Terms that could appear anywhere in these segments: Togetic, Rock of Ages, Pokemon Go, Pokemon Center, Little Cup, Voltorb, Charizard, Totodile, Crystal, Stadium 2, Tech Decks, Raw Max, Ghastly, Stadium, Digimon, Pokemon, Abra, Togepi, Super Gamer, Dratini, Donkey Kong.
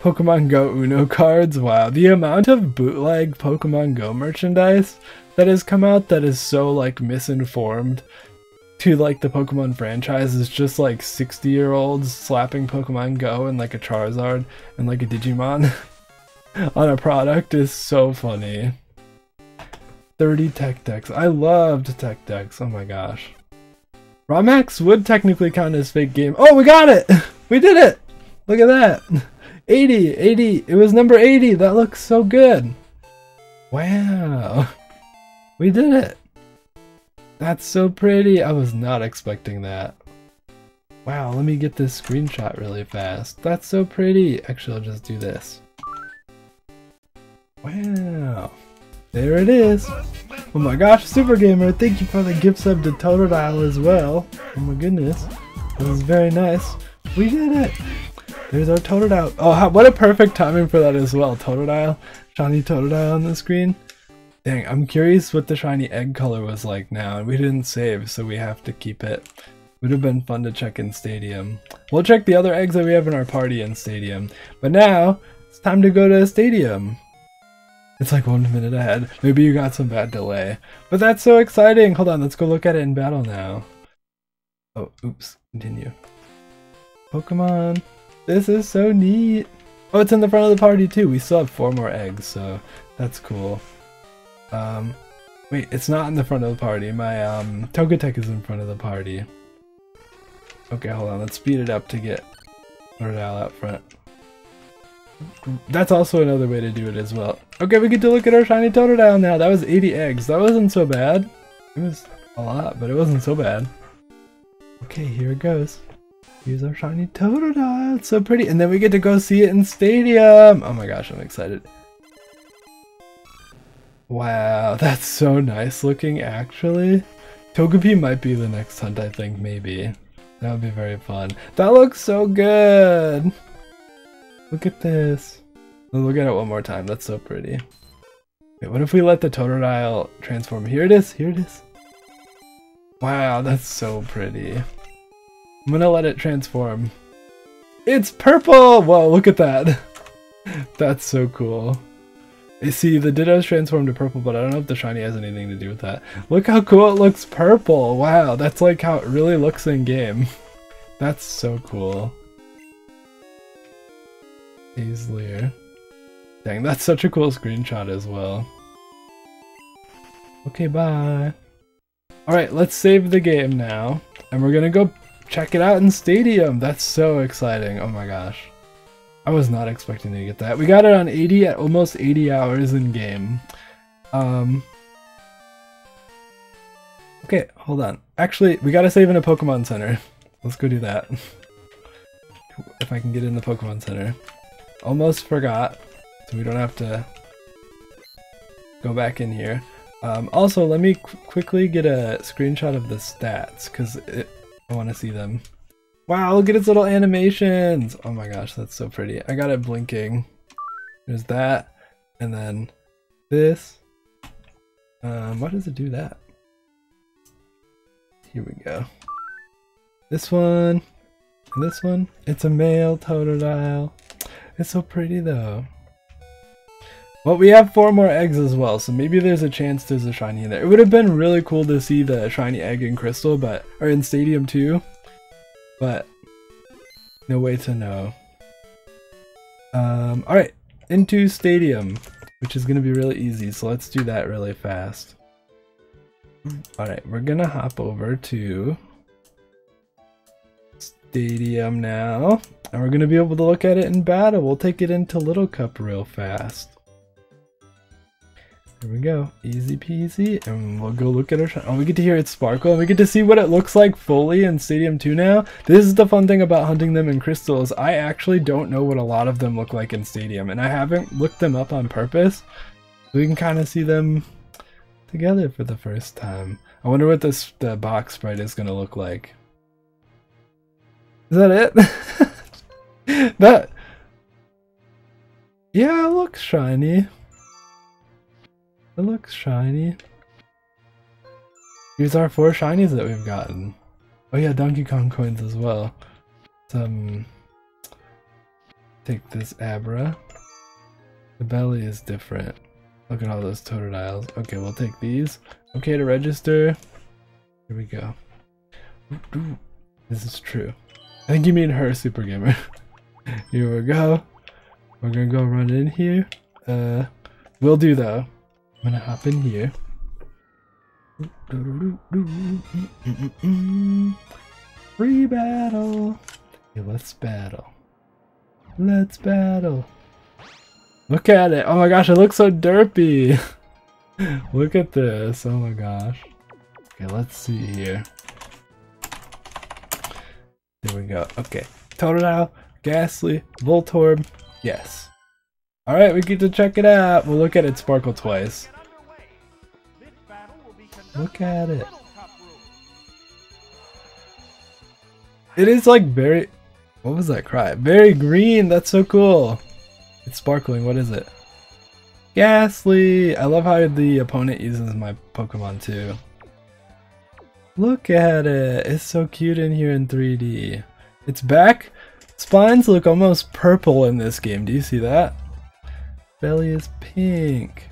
Pokemon Go Uno cards. Wow, the amount of bootleg Pokemon Go merchandise that has come out that is so like misinformed to like the Pokemon franchise is just like 60-year-olds slapping Pokemon Go and like a Charizard and like a Digimon on a product is so funny. 30 Tech Decks. I loved Tech Decks. Oh my gosh. Raw Max would technically count as fake game. Oh, we got it! We did it! Look at that! 80! 80! It was number 80! That looks so good! Wow! We did it! That's so pretty! I was not expecting that. Wow, let me get this screenshot really fast. That's so pretty! Actually, I'll just do this. Wow! There it is! Oh my gosh, Super Gamer, thank you for the gift sub to Totodile as well. Oh my goodness, this is very nice. We did it! There's our Totodile. Oh, what a perfect timing for that as well. Totodile, shiny Totodile on the screen. Dang, I'm curious what the shiny egg color was like now. We didn't save, so we have to keep it. Would have been fun to check in Stadium. We'll check the other eggs that we have in our party in Stadium. But now, it's time to go to Stadium. It's like 1 minute ahead. Maybe you got some bad delay. But that's so exciting! Hold on, let's go look at it in battle now. Oh, oops. Continue. Pokemon. This is so neat! Oh, it's in the front of the party too. We still have 4 more eggs, so that's cool. Wait, it's not in the front of the party. My Togetic is in front of the party. Okay, hold on. Let's speed it up to get Totodile out front. That's also another way to do it as well. Okay, we get to look at our shiny Totodile now. That was 80 eggs. That wasn't so bad. It was a lot, but it wasn't so bad. Okay, here it goes. Here's our shiny Totodile. It's so pretty. And then we get to go see it in Stadium. Oh my gosh, I'm excited. Wow, that's so nice looking, actually. Togepi might be the next hunt, I think, maybe. That would be very fun. That looks so good. Look at this. Let's look at it one more time. That's so pretty. Wait, what if we let the Totodile transform? Here it is. Here it is. Wow, that's so pretty. I'm gonna let it transform. It's purple! Whoa, look at that. That's so cool. You see, the Ditto's transformed to purple, but I don't know if the shiny has anything to do with that. Look how cool it looks purple. Wow, that's like how it really looks in game. That's so cool. Easier. Dang, that's such a cool screenshot as well. Okay, bye. Alright, let's save the game now. And we're gonna go check it out in Stadium. That's so exciting. Oh my gosh. I was not expecting to get that. We got it on 80 at almost 80 hours in game. Okay, hold on. Actually, we gotta save in a Pokemon Center. Let's go do that. If I can get in the Pokemon Center. Almost forgot, so we don't have to go back in here. Also, let me quickly get a screenshot of the stats, because I want to see them. Wow, look at its little animations! Oh my gosh, that's so pretty. I got it blinking. There's that, and then this. Why does it do that? Here we go. This one, and this one. It's a male Totodile. It's so pretty though. Well, we have 4 more eggs as well, so maybe there's a chance there's a shiny in there. It would have been really cool to see the shiny egg in Crystal, but or in Stadium 2, but no way to know. Alright, into Stadium, which is gonna be really easy, so let's do that really fast. Alright, we're gonna hop over to Stadium now, and we're gonna be able to look at it in battle. We'll take it into Little Cup real fast. Here we go, easy peasy, and we'll go look at our shiny. Oh, we get to hear it sparkle, and we get to see what it looks like fully in Stadium 2 now. This is the fun thing about hunting them in Crystal is I actually don't know what a lot of them look like in Stadium, and I haven't looked them up on purpose. We can kind of see them together for the first time. I wonder what this the box sprite is gonna look like. Is that it? That... yeah, it looks shiny. It looks shiny. Here's our 4 shinies that we've gotten. Oh yeah, Donkey Kong coins as well. Some Take this Abra. The belly is different. Look at all those Totodiles. Okay, we'll take these. Okay, to register. Here we go. Ooh, this is true. I think you mean her, Super Gamer. Here we go. We're gonna go run in here. We'll do though. I'm gonna hop in here. Free battle. Okay, let's battle. Let's battle. Look at it. Oh my gosh, it looks so derpy. Look at this. Oh my gosh. Okay, let's see here. There we go. Okay. Totodile, Ghastly, Voltorb. Yes. Alright, we get to check it out. We'll look at it sparkle twice. Look at it. It is like very... What was that cry? Very green. That's so cool. It's sparkling. What is it? Ghastly. I love how the opponent uses my Pokemon too. Look at it. It's so cute in here in 3D. Its back spines look almost purple in this game. Do you see that? Belly is pink.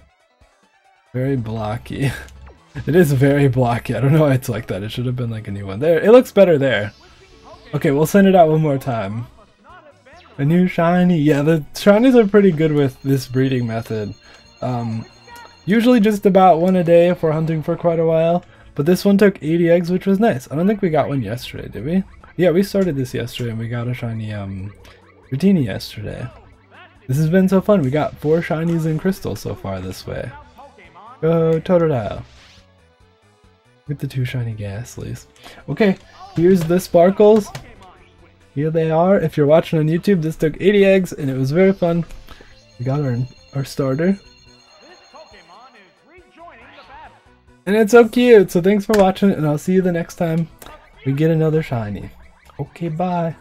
Very blocky. It is very blocky. I don't know why it's like that. It should have been like a new one. There. It looks better there. Okay, we'll send it out one more time. A new shiny. Yeah, the shinies are pretty good with this breeding method. Usually just about one a day if we're hunting for quite a while. But this one took 80 eggs, which was nice. I don't think we got one yesterday, did we? Yeah, we started this yesterday and we got a shiny Dratini yesterday. This has been so fun. We got 4 shinies in Crystal so far this way. Go Totodile. With the 2 shiny Ghastlies. Okay, here's the sparkles. Here they are. If you're watching on YouTube, this took 80 eggs and it was very fun. We got our starter. And it's so cute. So thanks for watching and I'll see you the next time we get another shiny. Okay, bye.